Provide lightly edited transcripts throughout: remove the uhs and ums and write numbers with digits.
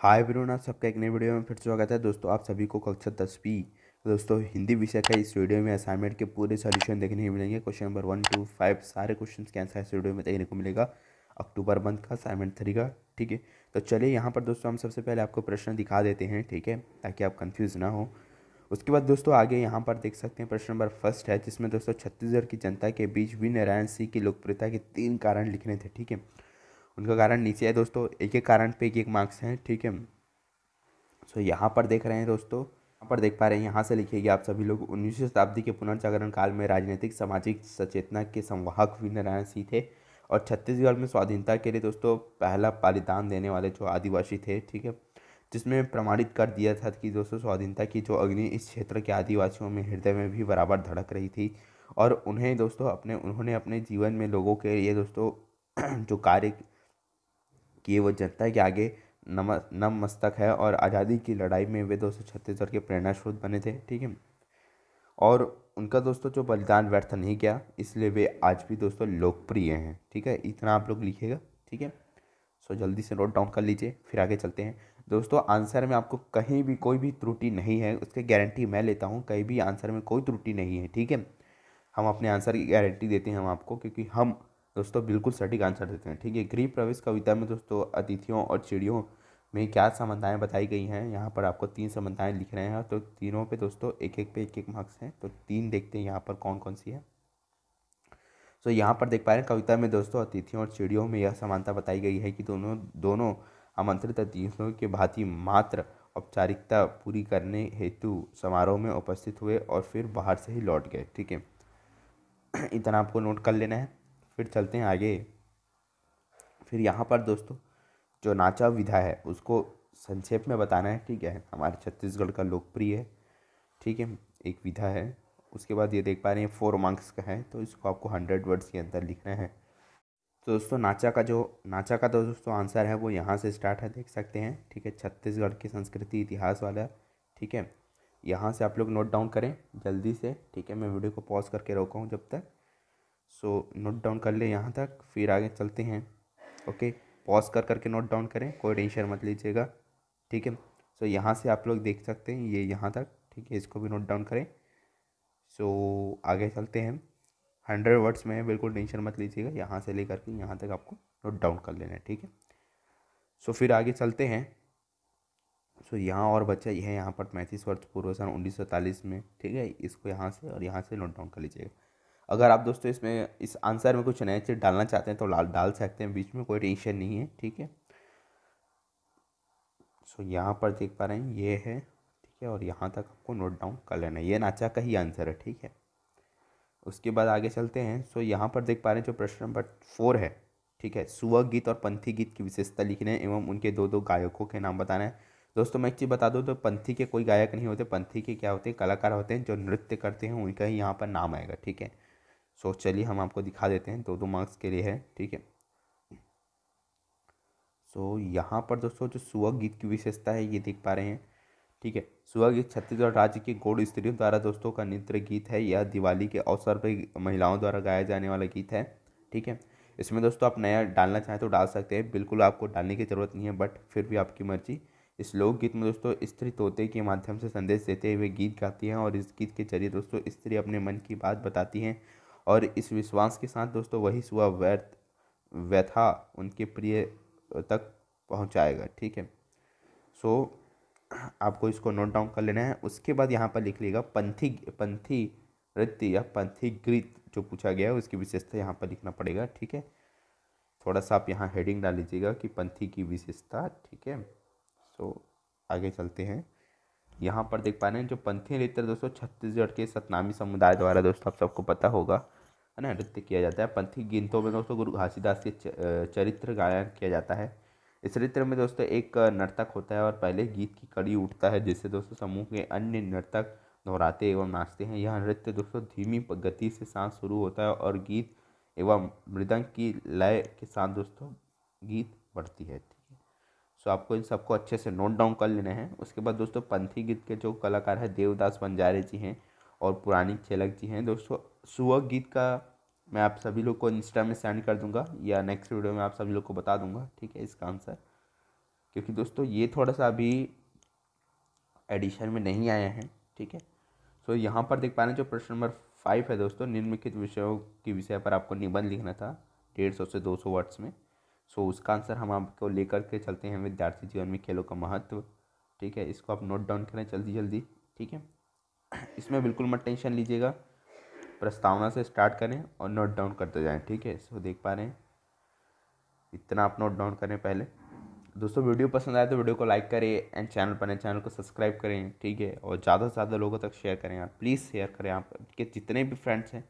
Hi everyone, आप सबका एक नए वीडियो में फिर स्वागत है। दोस्तों आप सभी को कक्षा 10वीं दोस्तों हिंदी विषय का इस वीडियो में असाइनमेंट के पूरे सॉल्यूशन देखने को मिलेंगे। क्वेश्चन नंबर 1 to 5 सारे क्वेश्चंस के आंसर इस वीडियो में देखने को मिलेगा। अक्टूबर 1 का असाइनमेंट 3 का, ठीक है। तो चलिए यहाँ पर दोस्तों हम सबसे पहले आपको प्रश्न दिखा देते हैं, ठीक है, ताकि आप कन्फ्यूज़ ना हो। उसके बाद दोस्तों आगे यहाँ पर देख सकते हैं प्रश्न नंबर 1 है, जिसमें दोस्तों छत्तीसगढ़ की जनता के बीच वीर नारायण सिंह की लोकप्रियता के 3 कारण लिखने थे, ठीक है। उनका कारण नीचे है दोस्तों, एक एक कारण पे 1-1 मार्क्स हैं, ठीक है। सो यहाँ पर देख रहे हैं दोस्तों, यहाँ पर देख पा रहे हैं, यहाँ से लिखेगी आप सभी लोग। 19वीं शताब्दी के पुनर्जागरण काल में राजनीतिक सामाजिक सचेतना के संवाहक वीर नारायण सिंह थे और छत्तीसगढ़ में स्वाधीनता के लिए दोस्तों पहला बलिदान देने वाले जो आदिवासी थे, ठीक है, जिसमें प्रमाणित कर दिया था कि दोस्तों स्वाधीनता की जो अग्नि इस क्षेत्र के आदिवासियों में हृदय में भी बराबर धड़क रही थी और उन्हें दोस्तों उन्होंने अपने जीवन में लोगों के लिए दोस्तों जो कार्य कि वो जनता के आगे नमस्तक है और आज़ादी की लड़ाई में वे दोस्तों छत्तीसगढ़ के प्रेरणा स्रोत बने थे, ठीक है। और उनका दोस्तों जो बलिदान व्यर्थ नहीं गया, इसलिए वे आज भी दोस्तों लोकप्रिय हैं, ठीक है। इतना आप लोग लिखिएगा, ठीक है। सो जल्दी से नोट डाउन कर लीजिए, फिर आगे चलते हैं। दोस्तों आंसर में आपको कहीं भी कोई भी त्रुटि नहीं है, उसकी गारंटी मैं लेता हूँ। कहीं भी आंसर में कोई त्रुटि नहीं है, ठीक है। हम अपने आंसर की गारंटी देते हैं हम आपको, क्योंकि हम दोस्तों बिल्कुल सटीक आंसर देते हैं, ठीक है। गृह प्रवेश कविता में दोस्तों अतिथियों और चिड़ियों में क्या समानताएं बताई गई हैं, यहाँ पर आपको 3 समानताएं लिख रहे हैं। तो तीनों पे दोस्तों 1-1 मार्क्स हैं। तो 3 देखते हैं यहाँ पर कौन कौन सी है। सो यहाँ पर देख पा रहे हैं, कविता में दोस्तों अतिथियों और चिड़ियों में यह समानता बताई गई है कि दोनों आमंत्रित अतिथियों के भांति मात्र औपचारिकता पूरी करने हेतु समारोह में उपस्थित हुए और फिर बाहर से ही लौट गए, ठीक है। इतना आपको नोट कर लेना है, फिर चलते हैं आगे। फिर यहाँ पर दोस्तों जो नाचा विधा है उसको संक्षेप में बताना है, ठीक है। हमारे छत्तीसगढ़ का लोकप्रिय है, ठीक है, एक विधा है। उसके बाद ये देख पा रहे हैं 4 मार्क्स का है, तो इसको आपको 100 वर्ड्स के अंदर लिखना है। तो दोस्तों नाचा का दोस्तों आंसर है वो यहाँ से स्टार्ट है, देख सकते हैं, ठीक है। छत्तीसगढ़ की संस्कृति इतिहास वाला, ठीक है। यहाँ से आप लोग नोट डाउन करें जल्दी से, ठीक है। मैं वीडियो को पॉज करके रोका हूँ जब तक। सो नोट डाउन कर ले यहाँ तक, फिर आगे चलते हैं। ओके, पॉज करके नोट डाउन करें, कोई टेंशन मत लीजिएगा, ठीक है। सो यहाँ से आप लोग देख सकते हैं ये यहाँ तक, ठीक है, इसको भी नोट डाउन करें। सो आगे चलते हैं 100 वर्ड्स में, बिल्कुल टेंशन मत लीजिएगा। यहाँ से लेकर के यहाँ तक आपको नोट डाउन कर लेना है, ठीक है। सो फिर आगे चलते हैं। सो यहाँ और बच्चा यह है यहाँ पर 35 वर्ष पूर्व सन 1947 में, ठीक है। इसको यहाँ से नोट डाउन कर लीजिएगा। अगर आप दोस्तों इसमें इस आंसर में कुछ नया चीज़ डालना चाहते हैं तो डाल सकते हैं, बीच में कोई टेंशन नहीं है, ठीक है। सो यहाँ पर देख पा रहे हैं ये है, ठीक है, और यहाँ तक आपको नोट डाउन कर लेना है। ये नाचा का ही आंसर है, ठीक है। उसके बाद आगे चलते हैं। सो यहाँ पर देख पा रहे हैं जो प्रश्न नंबर 4 है, ठीक है, सुवाग गीत और पंथी गीत की विशेषता लिखने एवं उनके 2-2 गायकों के नाम बताना है। दोस्तों मैं एक चीज़ बता दूँ तो पंथी के कोई गायक नहीं होते, पंथी के क्या होते हैं, कलाकार होते हैं, जो नृत्य करते हैं, उनका ही यहाँ पर नाम आएगा, ठीक है। सो चलिए हम आपको दिखा देते हैं, 2-2 मार्क्स के लिए है, ठीक है। सो यहाँ पर दोस्तों जो सुवाग गीत की विशेषता है ये देख पा रहे हैं, ठीक है। सुवाग गीत छत्तीसगढ़ राज्य की गौड़ स्त्रियों द्वारा दोस्तों का नृत्य गीत है। यह दिवाली के अवसर पर महिलाओं द्वारा गाया जाने वाला गीत है, ठीक है। इसमें दोस्तों आप नया डालना चाहें तो डाल सकते हैं, बिल्कुल आपको डालने की ज़रूरत नहीं है, बट फिर भी आपकी मर्जी। इस लोकगीत में दोस्तों स्त्री तोते के माध्यम से संदेश देते हुए गीत गाती हैं और इस गीत के जरिए दोस्तों स्त्री अपने मन की बात बताती हैं और इस विश्वास के साथ दोस्तों वही सुबह व्यथा उनके प्रिय तक पहुंचाएगा, ठीक है। सो आपको इसको नोट डाउन कर लेना है। उसके बाद यहाँ पर लिख लीजिएगा पंथी नृत्य या पंथी गीत जो पूछा गया है उसकी विशेषता यहाँ पर लिखना पड़ेगा, ठीक है। थोड़ा सा आप यहाँ हेडिंग डाल लीजिएगा कि पंथी की विशेषता, ठीक है। सो आगे चलते हैं। यहाँ पर देख पा रहे हैं जो पंथी नृत्य दोस्तों छत्तीसगढ़ के सतनामी समुदाय द्वारा दोस्तों आप सबको पता होगा है ना, नृत्य किया जाता है। पंथी गीतों में दोस्तों गुरु घासीदास के चरित्र गायन किया जाता है। इस नृत्य में दोस्तों एक नर्तक होता है और पहले गीत की कड़ी उठता है, जिससे दोस्तों समूह के अन्य नर्तक दोहराते एवं नाचते हैं। यह नृत्य दोस्तों धीमी गति से साथ शुरू होता है और गीत एवं मृदंग की लय के साथ दोस्तों गीत बढ़ती है, ठीक है। सो आपको इन सबको अच्छे से नोट डाउन कर लेने हैं। उसके बाद दोस्तों पंथी गीत के जो कलाकार है देवदास बंजारे जी हैं और पुरानी चेलक जी हैं। दोस्तों सुवाग गीत का मैं आप सभी लोग को इंस्टा में सेंड कर दूंगा या नेक्स्ट वीडियो में आप सभी लोग को बता दूंगा, ठीक है, इसका आंसर। क्योंकि दोस्तों ये थोड़ा सा अभी एडिशन में नहीं आया है, ठीक है। सो यहाँ पर देख पा रहे हैं जो प्रश्न नंबर 5 है दोस्तों, निम्नलिखित विषयों के विषय पर आपको निबंध लिखना था 150 से 200 वर्ड्स में। सो उसका आंसर हम आपको लेकर के चलते हैं विद्यार्थी जीवन में खेलों का महत्व, ठीक है। इसको आप नोट डाउन करें जल्दी जल्दी, ठीक है। इसमें बिल्कुल मत टेंशन लीजिएगा, प्रस्तावना से स्टार्ट करें और नोट डाउन करते जाएं, ठीक है। सो देख पा रहे हैं इतना आप नोट डाउन करें पहले। दोस्तों वीडियो पसंद आए तो वीडियो को लाइक करें एंड चैनल पर नए चैनल को सब्सक्राइब करें, ठीक है। और ज़्यादा से ज़्यादा लोगों तक शेयर करें यार, प्लीज़ शेयर करें, आपके जितने भी फ्रेंड्स हैं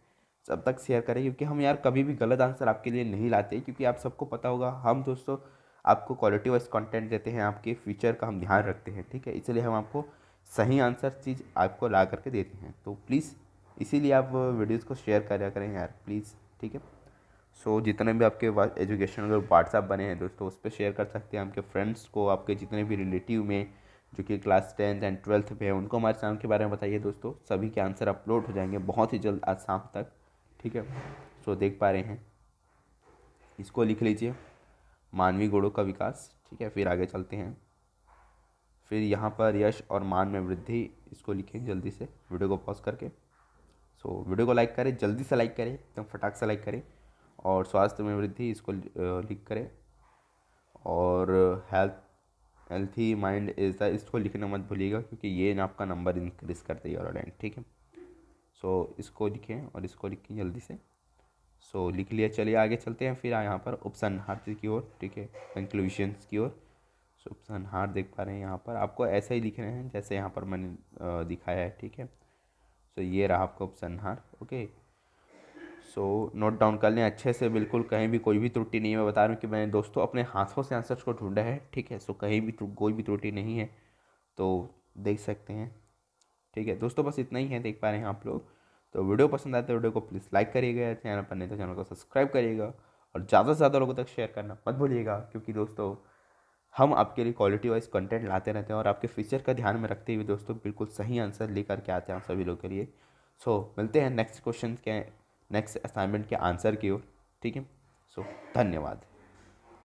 सब तक शेयर करें, क्योंकि हम यार कभी भी गलत आंसर आपके लिए नहीं लाते, क्योंकि आप सबको पता होगा हम दोस्तों आपको क्वालिटी वाइज कंटेंट देते हैं, आपके फ्यूचर का हम ध्यान रखते हैं, ठीक है। इसलिए हम आपको सही आंसर चीज़ आपको ला करके देते हैं, तो प्लीज़ इसीलिए आप वीडियोस को शेयर करा करें यार प्लीज़, ठीक है। सो जितने भी आपके एजुकेशनल व्हाट्सएप बने हैं दोस्तों उस पर शेयर कर सकते हैं, आपके फ्रेंड्स को, आपके जितने भी रिलेटिव में जो कि क्लास 10th एंड 12th पे हैं उनको हमारे चैनल के बारे में बताइए दोस्तों। सभी के आंसर अपलोड हो जाएंगे बहुत ही जल्द आज शाम तक, ठीक है। सो देख पा रहे हैं इसको लिख लीजिए मानवीय गुणों का विकास, ठीक है। फिर आगे चलते हैं, फिर यहाँ पर यश और मान में वृद्धि, इसको लिखें जल्दी से वीडियो को पॉज करके। सो वीडियो को लाइक करें, जल्दी से लाइक करें, एकदम फटाक से लाइक करें। और स्वास्थ्य में वृद्धि, इसको लिख करें। और हेल्थी माइंड इज द, इसको लिखना मत भूलिएगा क्योंकि ये ना आपका नंबर इंक्रीज कर देगा और एंड, ठीक है। सो इसको लिखें और इसको लिखें जल्दी से। सो लिख लिया, चलिए आगे चलते हैं। फिर यहाँ पर उपसंहार की ओर, ठीक है, कंक्लूजन्स की ओर। सो उपसंहार देख पा रहे हैं यहाँ पर आपको ऐसे ही लिख रहे हैं जैसे यहाँ पर मैंने दिखाया है, ठीक है। सो ये रहा आपका उपसंहार, ओके। सो नोट डाउन कर लें अच्छे से, बिल्कुल कहीं भी कोई भी त्रुटि नहीं है। मैं बता रहा हूँ कि मैंने दोस्तों अपने हाथों से आंसर्स को ढूंढा है, ठीक है। सो कहीं भी कोई भी त्रुटि नहीं है, तो देख सकते हैं, ठीक है दोस्तों। बस इतना ही है, देख पा रहे हैं आप लोग। तो वीडियो पसंद आए तो वीडियो को प्लीज़ लाइक करिएगा, चैनल पर नहीं तो चैनल को सब्सक्राइब करिएगा और ज़्यादा से ज़्यादा लोगों तक शेयर करना मत भूलिएगा, क्योंकि दोस्तों हम आपके लिए क्वालिटी वाइज कंटेंट लाते रहते हैं और आपके फ्यूचर का ध्यान में रखते हुए दोस्तों बिल्कुल सही आंसर लेकर के आते हैं आप सभी लोगों के लिए। सो मिलते हैं नेक्स्ट क्वेश्चन के, नेक्स्ट असाइनमेंट के आंसर की ओर, ठीक है। सो धन्यवाद।